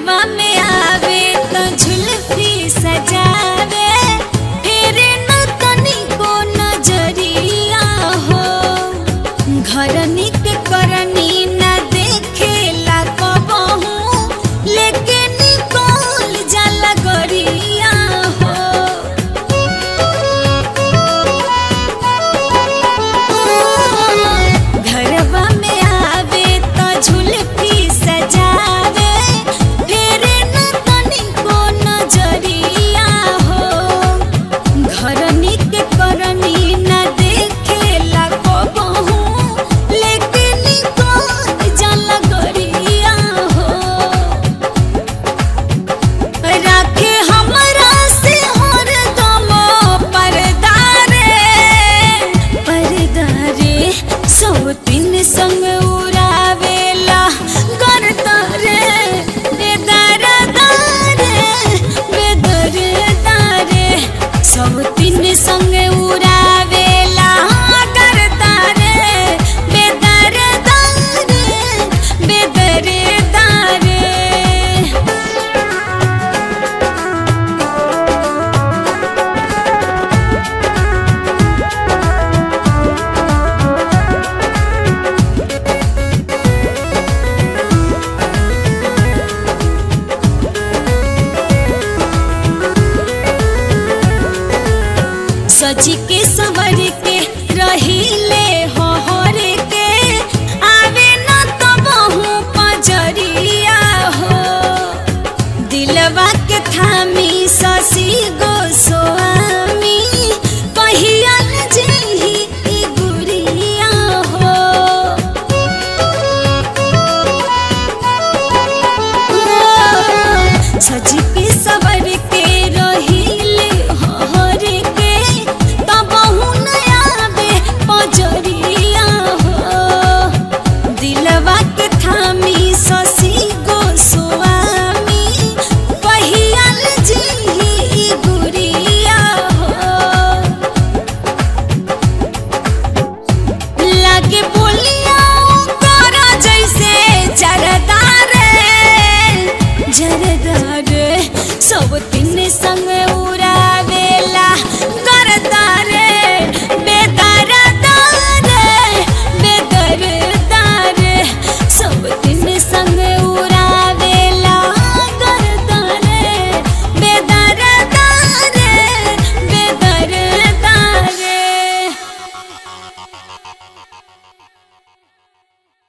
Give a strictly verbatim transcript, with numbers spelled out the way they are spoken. हवा में आवे तो झुलफी सजावे, फेरे न तनिको नजरिया हो। घर निक करनी न देखेला कबहू, लेके निकल जाला गरिया हो। घरवा में आवे तो झुलफी सजावे, सजी के सवर के रहिले हो हर के, आवे न तो बहु पजरिया हो। दिलवा के थामी शशि गोस्वामी, कहिया जेहि ई गुरिया हो। सजी के